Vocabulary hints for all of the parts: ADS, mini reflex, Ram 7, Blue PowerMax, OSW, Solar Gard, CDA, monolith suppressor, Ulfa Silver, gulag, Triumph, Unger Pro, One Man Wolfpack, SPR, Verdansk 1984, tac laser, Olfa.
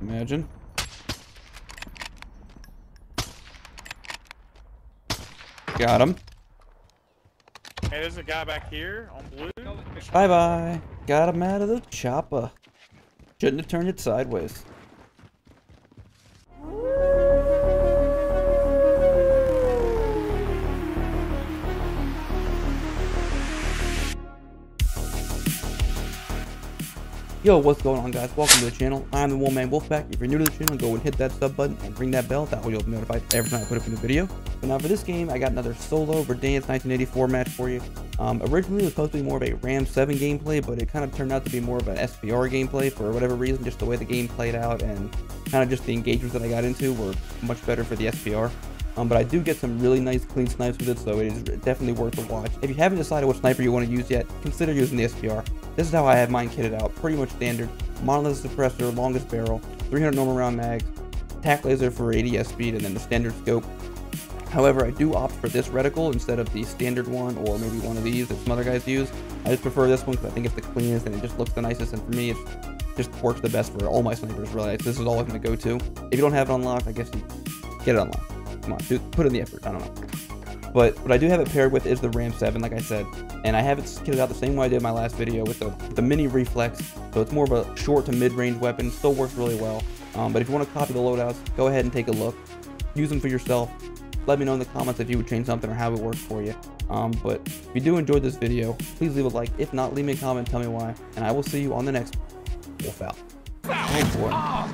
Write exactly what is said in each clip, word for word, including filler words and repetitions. Imagine. Got him. Hey, there's a guy back here on blue. Bye bye. Got him out of the chopper. Shouldn't have turned it sideways. Yo, what's going on, guys? Welcome to the channel. I'm the One Man Wolfpack. If you're new to the channel, go and hit that sub button and ring that bell. That way you'll be notified every time I put up a new video. But now for this game, I got another solo Verdansk nineteen eighty-four match for you. Um, originally, it was supposed to be more of a Ram seven gameplay, but it kind of turned out to be more of an S P R gameplay for whatever reason. Just the way the game played out and kind of just the engagements that I got into were much better for the S P R. Um, but I do get some really nice clean snipes with it, so it is definitely worth a watch. If you haven't decided what sniper you want to use yet, consider using the S P R. This is how I have mine kitted out, pretty much standard. Monolith suppressor, longest barrel, three hundred normal round mags, tac laser for A D S speed, and then the standard scope. However, I do opt for this reticle instead of the standard one, or maybe one of these that some other guys use. I just prefer this one because I think it's the cleanest and it just looks the nicest, and for me it's just works the best for all my snipers, really. This is always my go-to. If you don't have it unlocked, I guess you get it unlocked. Come on, dude, put in the effort. I don't know. But what I do have it paired with is the Ram seven, like I said. And I have it kitted out the same way I did in my last video with the, with the mini reflex. So it's more of a short to mid-range weapon. Still works really well. Um, but if you want to copy the loadouts, go ahead and take a look. Use them for yourself. Let me know in the comments if you would change something or how it works for you. Um, but if you do enjoy this video, please leave a like. If not, leave me a comment. Tell me why. And I will see you on the next Wolf Out. Thanks for it.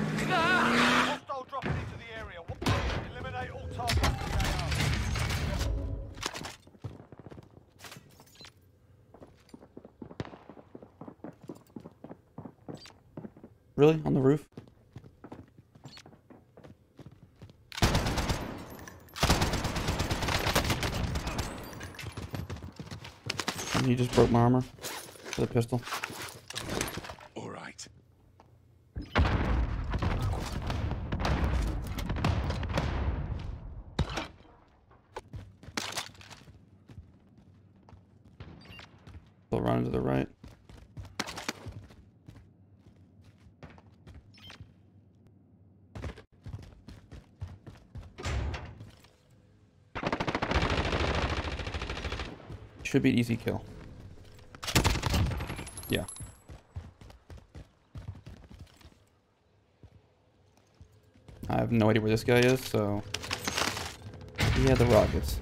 Really? On the roof? You just broke my armor with a pistol. All right. Still running to the right. Should be an easy kill. Yeah. I have no idea where this guy is, so... He had the rockets.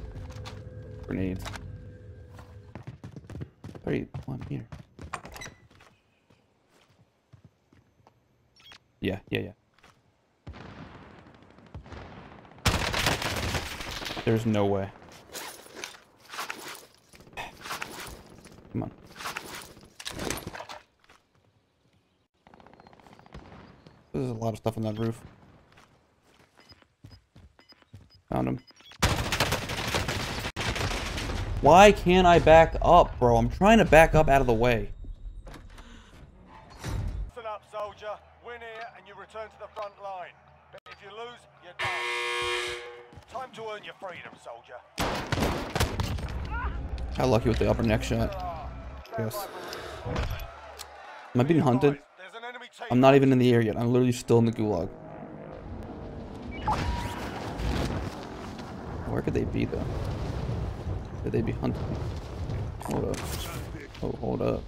Grenades. thirty-one meter. Yeah, yeah, yeah. There's no way. Come on. There's a lot of stuff on that roof. Found him. Why can't I back up, bro? I'm trying to back up out of the way. Listen up, soldier. Win here and you return to the front line. But if you lose, you're done. Time to earn your freedom, soldier. How lucky with the upper neck shot. Yes. Am I being hunted? I'm not even in the air yet. I'm literally still in the gulag. Where could they be, though? Could they be hunted? Hold up. Oh, hold up.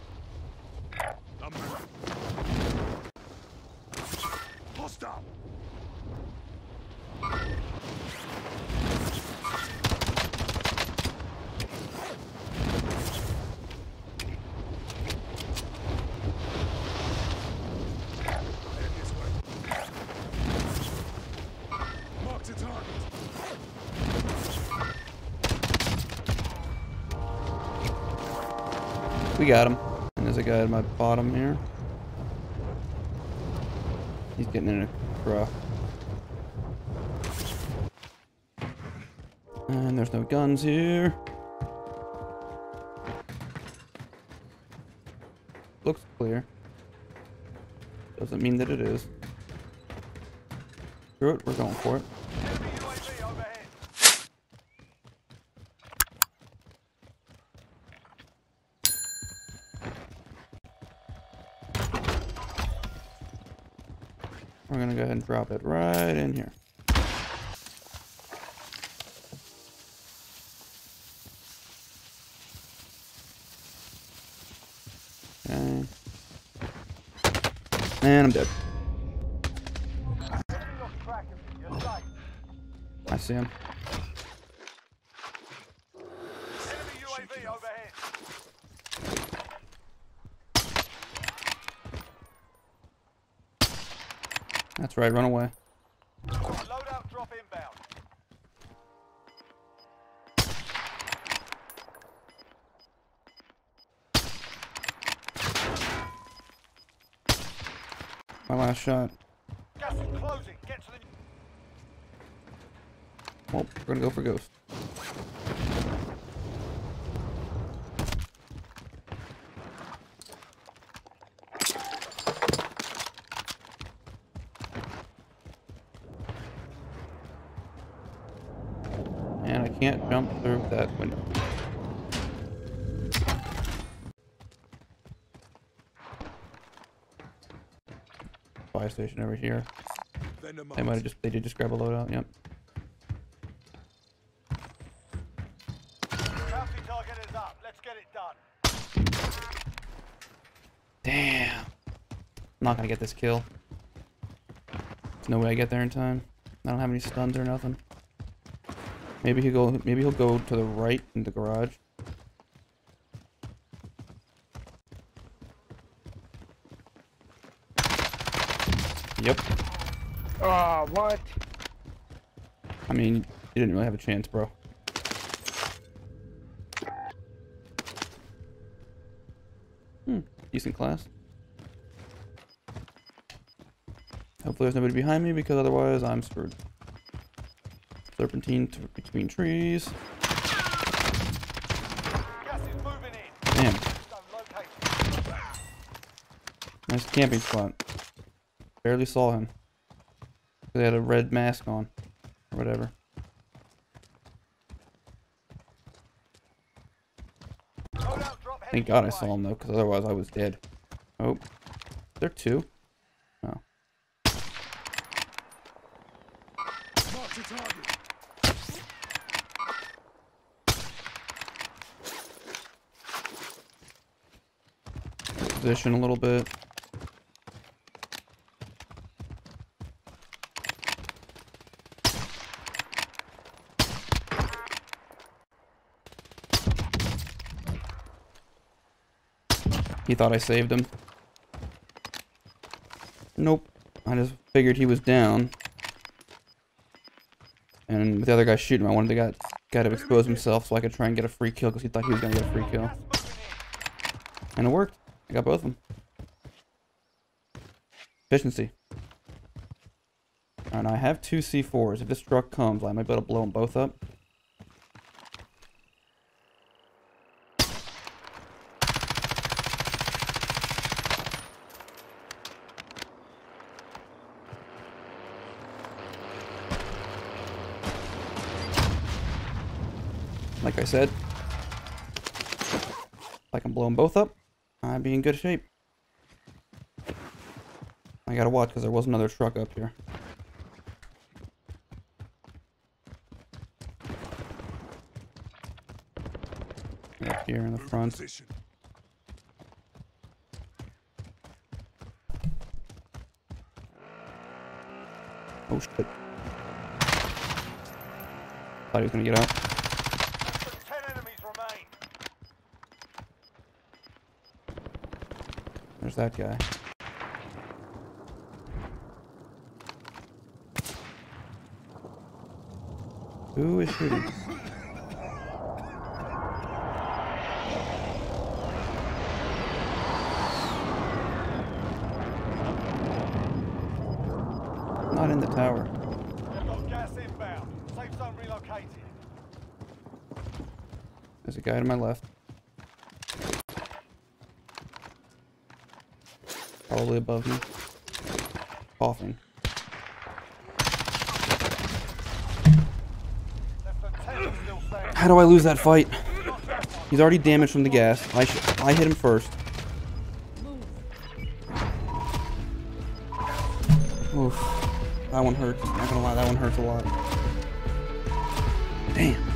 We got him. And there's a guy at my bottom here. He's getting in a truck. And there's no guns here. Looks clear. Doesn't mean that it is. Screw it, we're going for it. We're gonna go ahead and drop it right in here. Okay. And I'm dead. I see him. That's right, run away. Loadout drop inbound. My last shot. Gas is closing. Get to the... Well, we're gonna go for ghost. Can't jump through that window. Fire station over here. They might have just, they did just grab a loadout, yep. Bounty target is up, let's get it done. Damn. I'm not gonna get this kill. There's no way I get there in time. I don't have any stuns or nothing. Maybe he'll go. Maybe he'll go to the right in the garage. Yep. Ah, oh, what? I mean, you didn't really have a chance, bro. Hmm. Decent class. Hopefully, there's nobody behind me because otherwise, I'm screwed. Serpentine to between trees. Gas is moving in. Damn. Nice camping spot. Barely saw him. They had a red mask on. Or whatever. Thank God I saw him though, because otherwise I was dead. Oh. There are two. Oh. Mark the target. Position a little bit. He thought I saved him. Nope. I just figured he was down. And with the other guy shooting him, I wanted the guy, guy to expose himself so I could try and get a free kill because he thought he was going to get a free kill. And it worked. I got both of them. Efficiency. And I have two C fours. If this truck comes, I might be able to blow them both up. Like I said, if I can blow them both up, I'd be in good shape. I gotta watch because there was another truck up here. Up here in the front. Oh shit. Thought he was gonna get out. There's that guy. Who is shooting? Not in the tower. Gas inbound. Safe zone relocated. There's a guy to my left. Probably above me. Coughing. How do I lose that fight? He's already damaged from the gas. I sh I hit him first. Oof. That one hurt. Not gonna lie, that one hurts a lot. Damn.